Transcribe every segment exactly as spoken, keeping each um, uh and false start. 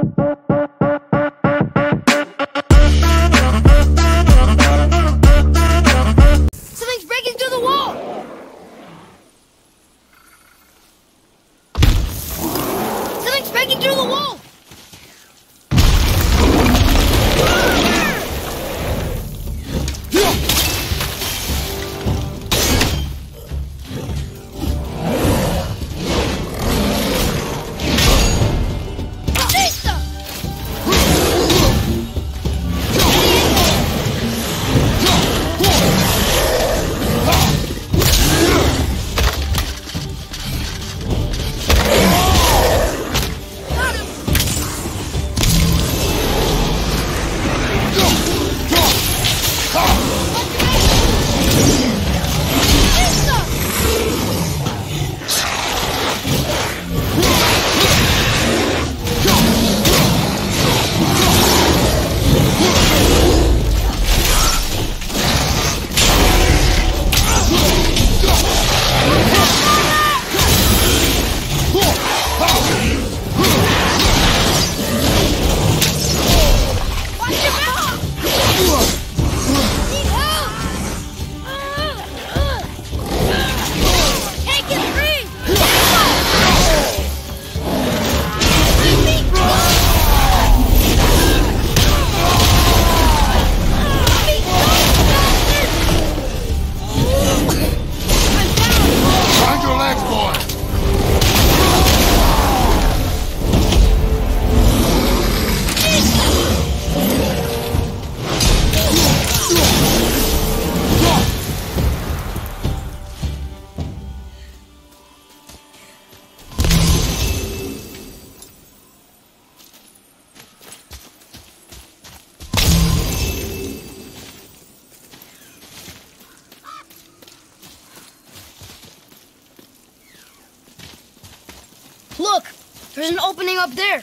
Something's breaking through the wall! Something's breaking through the wall! Look, there's an opening up there.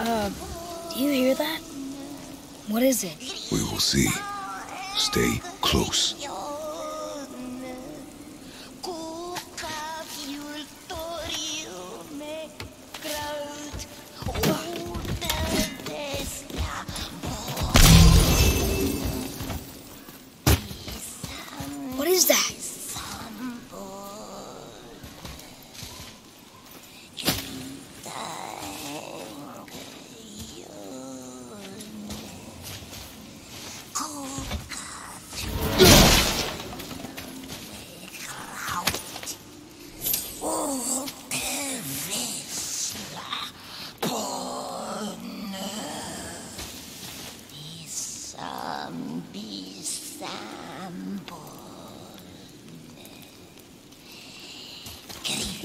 Uh, do you hear that? What is it? We will see. Stay close. What is that?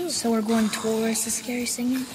So we're going towards the scary singing?